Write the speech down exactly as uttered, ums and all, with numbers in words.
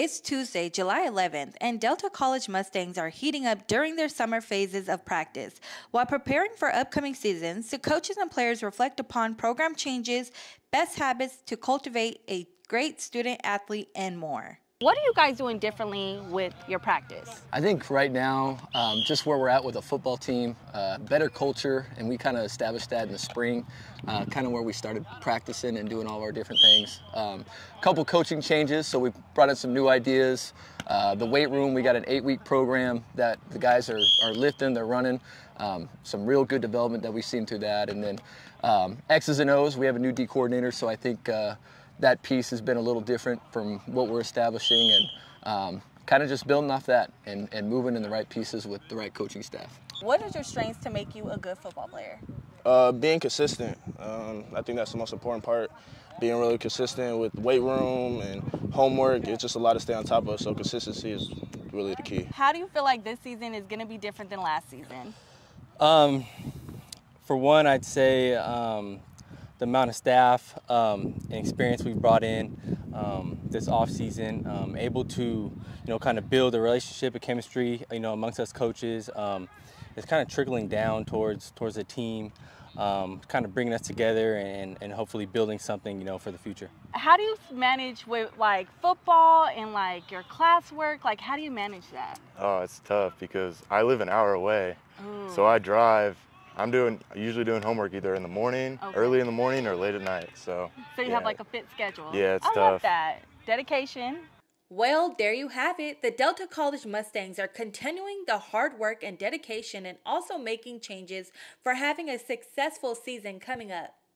It's Tuesday, July eleventh, and Delta College Mustangs are heating up during their summer phases of practice. While preparing for upcoming seasons, the coaches and players reflect upon program changes, best habits to cultivate a great student athlete, and more. What are you guys doing differently with your practice? I think right now, um, just where we're at with the football team, uh, better culture, and we kind of established that in the spring, uh, kind of where we started practicing and doing all of our different things. Um, a couple coaching changes, so we brought in some new ideas. Uh, the weight room, we got an eight-week program that the guys are, are lifting, they're running. Um, some real good development that we've seen through that. And then um, X's and O's, we have a new D coordinator, so I think uh, that piece has been a little different from what we're establishing, and um, kind of just building off that and, and moving in the right pieces with the right coaching staff. What are your strengths to make you a good football player? Uh, being consistent. Um, I think that's the most important part. Being really consistent with weight room and homework. It's just a lot to stay on top of, so consistency is really the key. How do you feel like this season is going to be different than last season? Um, for one, I'd say um, the amount of staff um, and experience we've brought in um, this offseason, um, able to, you know, kind of build a relationship, a chemistry, you know, amongst us coaches. Um, it's kind of trickling down towards towards the team, um, kind of bringing us together and, and hopefully building something, you know, for the future. How do you manage with, like, football and, like, your classwork? Like, how do you manage that? Oh, it's tough because I live an hour away, mm. so I drive. I'm doing usually doing homework either in the morning, okay. early in the morning, or late at night. So, so you yeah. have like a fit schedule. Yeah, it's I tough. I love that. Dedication. Well, there you have it. The Delta College Mustangs are continuing the hard work and dedication and also making changes for having a successful season coming up.